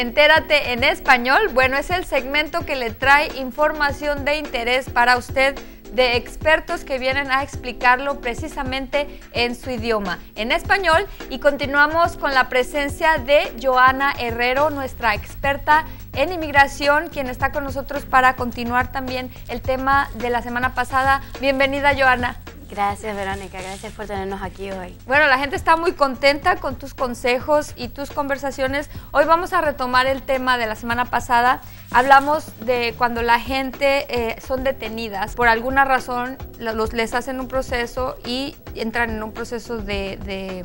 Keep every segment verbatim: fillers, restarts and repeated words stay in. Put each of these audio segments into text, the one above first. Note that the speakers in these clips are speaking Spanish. Entérate en Español, bueno, es el segmento que le trae información de interés para usted de expertos que vienen a explicarlo precisamente en su idioma, en español, y continuamos con la presencia de Johanna Herrero, nuestra experta en inmigración, quien está con nosotros para continuar también el tema de la semana pasada. Bienvenida, Johanna. Gracias, Verónica, gracias por tenernos aquí hoy. Bueno, la gente está muy contenta con tus consejos y tus conversaciones. Hoy vamos a retomar el tema de la semana pasada. Hablamos de cuando la gente eh, son detenidas, por alguna razón los, les hacen un proceso y entran en un proceso de, de,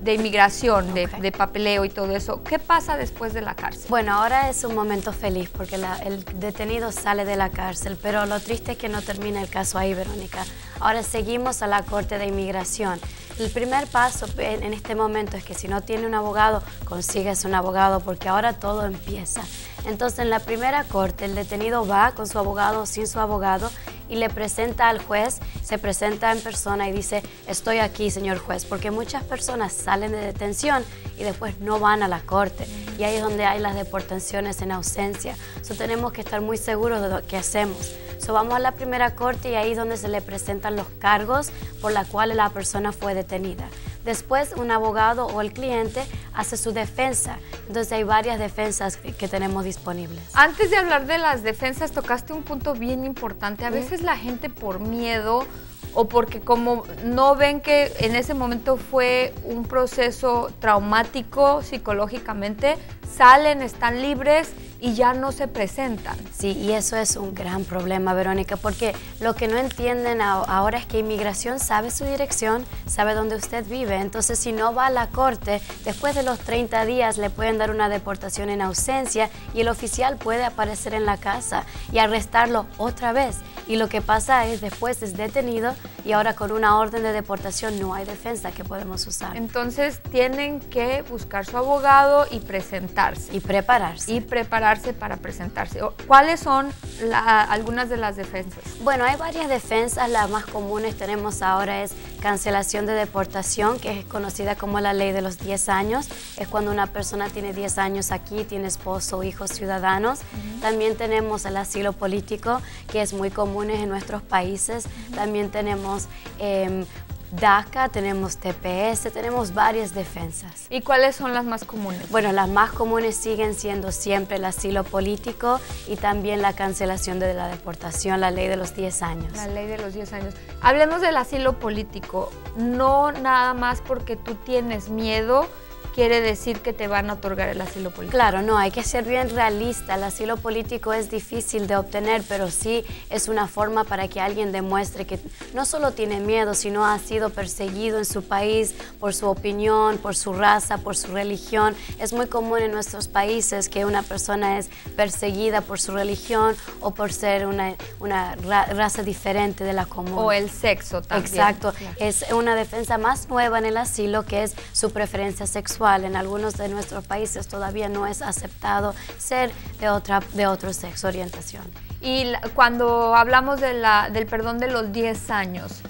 de inmigración, okay, de, de papeleo y todo eso. ¿Qué pasa después de la cárcel? Bueno, ahora es un momento feliz porque la, el detenido sale de la cárcel, pero lo triste es que no termina el caso ahí, Verónica. Ahora seguimos a la Corte de Inmigración. El primer paso en este momento es que si no tiene un abogado, consíguese un abogado, porque ahora todo empieza. Entonces, en la primera corte, el detenido va con su abogado o sin su abogado y le presenta al juez, se presenta en persona y dice, estoy aquí, señor juez, porque muchas personas salen de detención y después no van a la corte. Y ahí es donde hay las deportaciones en ausencia. Eso tenemos que estar muy seguros de lo que hacemos. So, vamos a la primera corte y ahí es donde se le presentan los cargos por los cuales la persona fue detenida. Después, un abogado o el cliente hace su defensa. Entonces, hay varias defensas que, que tenemos disponibles. Antes de hablar de las defensas, tocaste un punto bien importante. A veces la gente, por miedo o porque como no ven que en ese momento fue un proceso traumático psicológicamente, salen, están libres y ya no se presentan. Sí, y eso es un gran problema, Verónica, porque lo que no entienden ahora es que inmigración sabe su dirección, sabe dónde usted vive. Entonces, si no va a la corte, después de los treinta días le pueden dar una deportación en ausencia y el oficial puede aparecer en la casa y arrestarlo otra vez. Y lo que pasa es después es detenido y ahora con una orden de deportación no hay defensa que podemos usar. Entonces, tienen que buscar su abogado y presentarse. Y prepararse. Y prepararse. para presentarse. ¿Cuáles son la, algunas de las defensas? Bueno, hay varias defensas. Las más comunes tenemos ahora es cancelación de deportación, que es conocida como la ley de los diez años. Es cuando una persona tiene diez años aquí, tiene esposo o hijos ciudadanos. Uh-huh. También tenemos el asilo político, que es muy común en nuestros países. Uh-huh. También tenemos eh, DACA, tenemos T P S, tenemos varias defensas. ¿Y cuáles son las más comunes? Bueno, las más comunes siguen siendo siempre el asilo político y también la cancelación de la deportación, la ley de los diez años. La ley de los diez años. Hablemos del asilo político. No nada más porque tú tienes miedo quiere decir que te van a otorgar el asilo político. Claro, no, hay que ser bien realista. El asilo político es difícil de obtener, pero sí es una forma para que alguien demuestre que no solo tiene miedo, sino ha sido perseguido en su país por su opinión, por su raza, por su religión. Es muy común en nuestros países que una persona es perseguida por su religión o por ser una, una ra raza diferente de la común. O el sexo también. Exacto. Claro. Es una defensa más nueva en el asilo, que es su preferencia sexual. En algunos de nuestros países todavía no es aceptado ser de, otra, de otro sexo, orientación. Y la, cuando hablamos de la, del perdón de los diez años,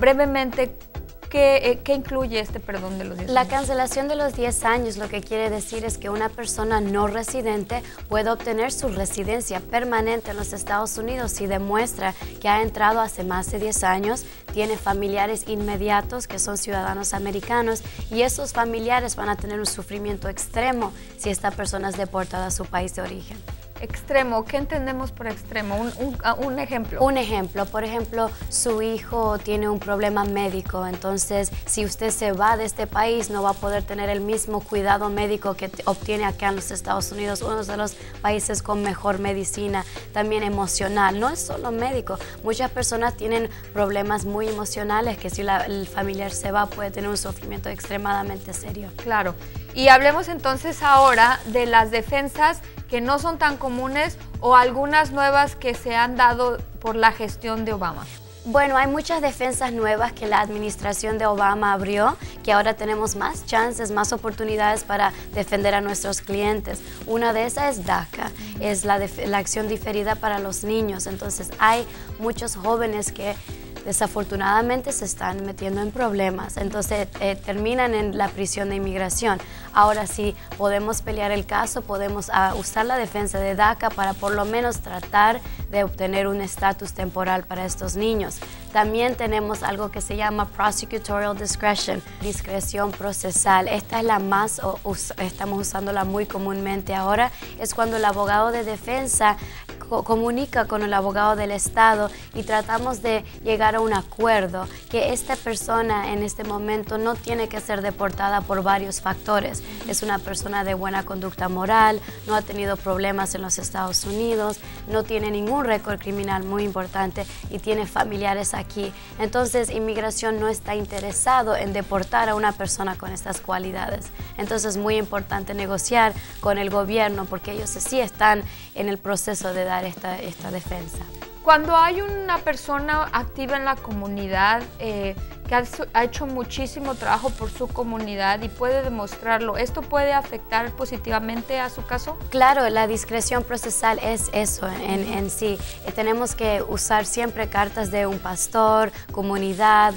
brevemente, ¿Qué, ¿Qué incluye este perdón de los diez años? La cancelación de los diez años lo que quiere decir es que una persona no residente puede obtener su residencia permanente en los Estados Unidos si demuestra que ha entrado hace más de diez años, tiene familiares inmediatos que son ciudadanos americanos y esos familiares van a tener un sufrimiento extremo si esta persona es deportada a su país de origen. Extremo, ¿qué entendemos por extremo? Un, un, un ejemplo. Un ejemplo, por ejemplo, su hijo tiene un problema médico, entonces si usted se va de este país no va a poder tener el mismo cuidado médico que obtiene acá en los Estados Unidos, uno de los países con mejor medicina, también emocional, no es solo médico. Muchas personas tienen problemas muy emocionales que si la, el familiar se va puede tener un sufrimiento extremadamente serio. Claro, y hablemos entonces ahora de las defensas que no son tan comunes o algunas nuevas que se han dado por la gestión de Obama. Bueno, hay muchas defensas nuevas que la administración de Obama abrió, que ahora tenemos más chances, más oportunidades para defender a nuestros clientes. Una de esas es DACA, es la, la acción diferida para los niños. Entonces, hay muchos jóvenes que desafortunadamente se están metiendo en problemas, entonces eh, terminan en la prisión de inmigración. Ahora sí podemos pelear el caso, podemos uh, usar la defensa de DACA para por lo menos tratar de obtener un estatus temporal para estos niños. También tenemos algo que se llama prosecutorial discretion, discreción procesal. Esta es la más, o us, estamos usándola muy comúnmente ahora, es cuando el abogado de defensa co comunica con el abogado del Estado y tratamos de llegar a un acuerdo que esta persona en este momento no tiene que ser deportada por varios factores. Es una persona de buena conducta moral, no ha tenido problemas en los Estados Unidos, no tiene ningún récord criminal muy importante y tiene familiares aquí. Aquí. Entonces, inmigración no está interesado en deportar a una persona con estas cualidades. Entonces, es muy importante negociar con el gobierno porque ellos sí están en el proceso de dar esta, esta defensa. Cuando hay una persona activa en la comunidad eh, que ha, ha hecho muchísimo trabajo por su comunidad y puede demostrarlo, ¿esto puede afectar positivamente a su caso? Claro, la discreción procesal es eso en, en sí. Tenemos que usar siempre cartas de un pastor, comunidad,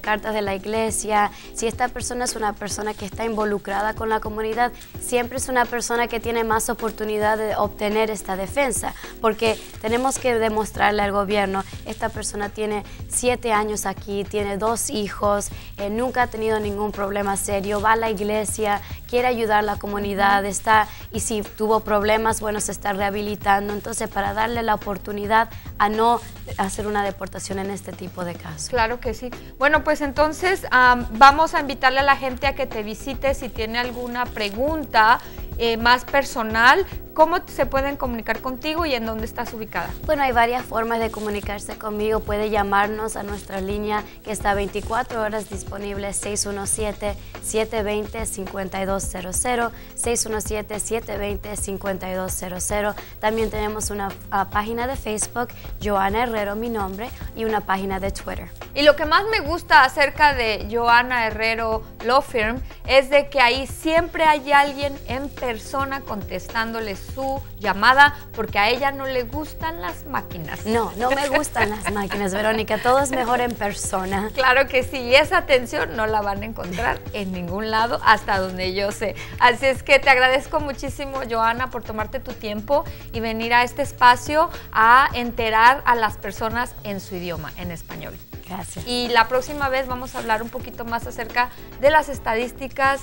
cartas de la iglesia. Si esta persona es una persona que está involucrada con la comunidad, siempre es una persona que tiene más oportunidad de obtener esta defensa, porque tenemos que demostrar al gobierno, esta persona tiene siete años aquí, tiene dos hijos, eh, nunca ha tenido ningún problema serio, va a la iglesia, quiere ayudar a la comunidad, está, y si tuvo problemas, bueno, se está rehabilitando, entonces para darle la oportunidad a no hacer una deportación en este tipo de casos. Claro que sí. Bueno, pues entonces um, vamos a invitarle a la gente a que te visite si tiene alguna pregunta Eh, más personal. ¿Cómo se pueden comunicar contigo y en dónde estás ubicada? Bueno, hay varias formas de comunicarse conmigo. Puede llamarnos a nuestra línea que está veinticuatro horas disponible, seis uno siete, siete dos cero, cinco dos cero cero, seis uno siete, siete dos cero, cinco dos cero cero. También tenemos una uh, página de Facebook, Johanna Herrero, mi nombre, y una página de Twitter. Y lo que más me gusta acerca de Johanna Herrero Law Firm es de que ahí siempre hay alguien en persona contestándole su llamada, porque a ella no le gustan las máquinas. No, no me gustan las máquinas, Verónica, todo es mejor en persona. Claro que sí, y esa atención no la van a encontrar en ningún lado, hasta donde yo sé. Así es que te agradezco muchísimo, Johanna, por tomarte tu tiempo y venir a este espacio a enterar a las personas en su idioma, en español. Gracias. Y la próxima vez vamos a hablar un poquito más acerca de las estadísticas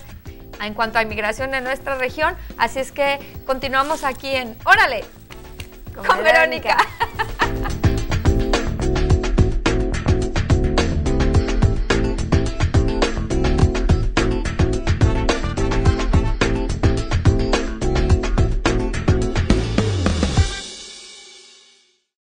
en cuanto a inmigración en nuestra región. Así es que continuamos aquí en Órale con, con Verónica. Verónica.